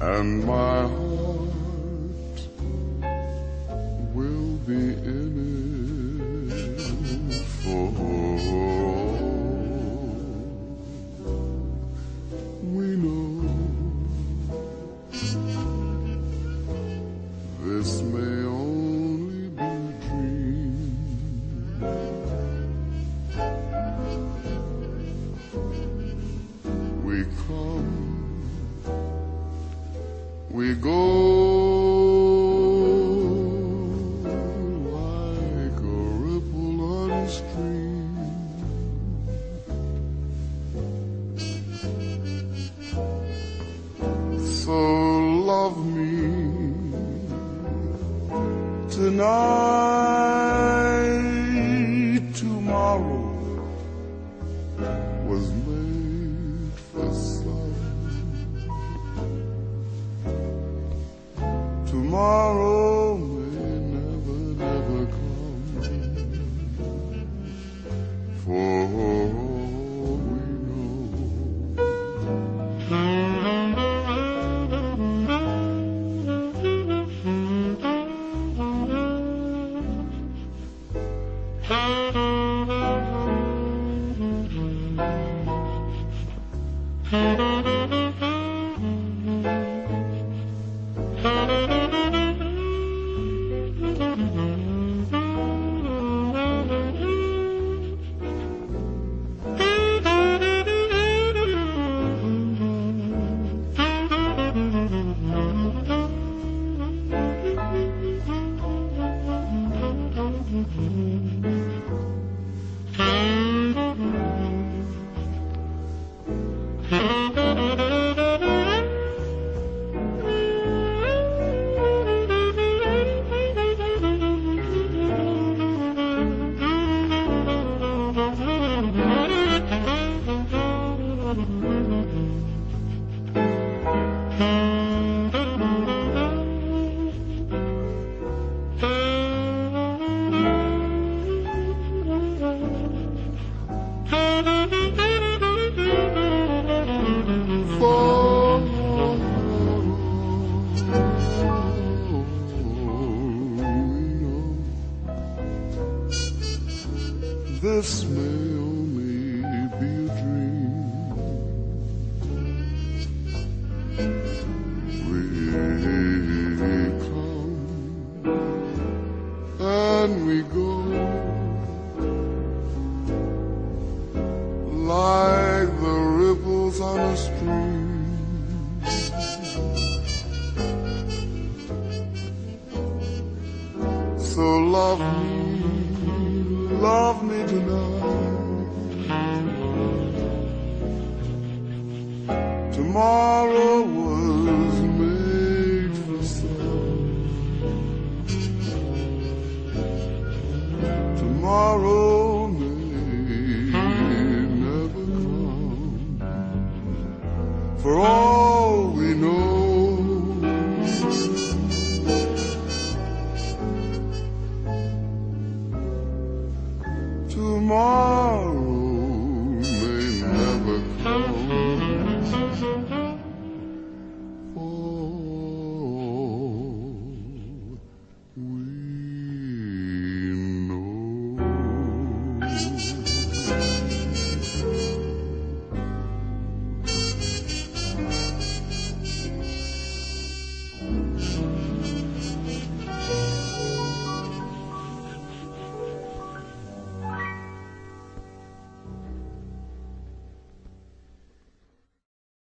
and my heart will be in it for all we know. This may only be a dream. We come, we go like a ripple on a stream. So love me tonight. Tomorrow was made for sun. Tomorrow may never, never come. For all we know. This may only be a dream. We come and we go like the ripples on a stream. So love me. Love me tonight. Tomorrow was made for sun. Tomorrow may never come. For all we know.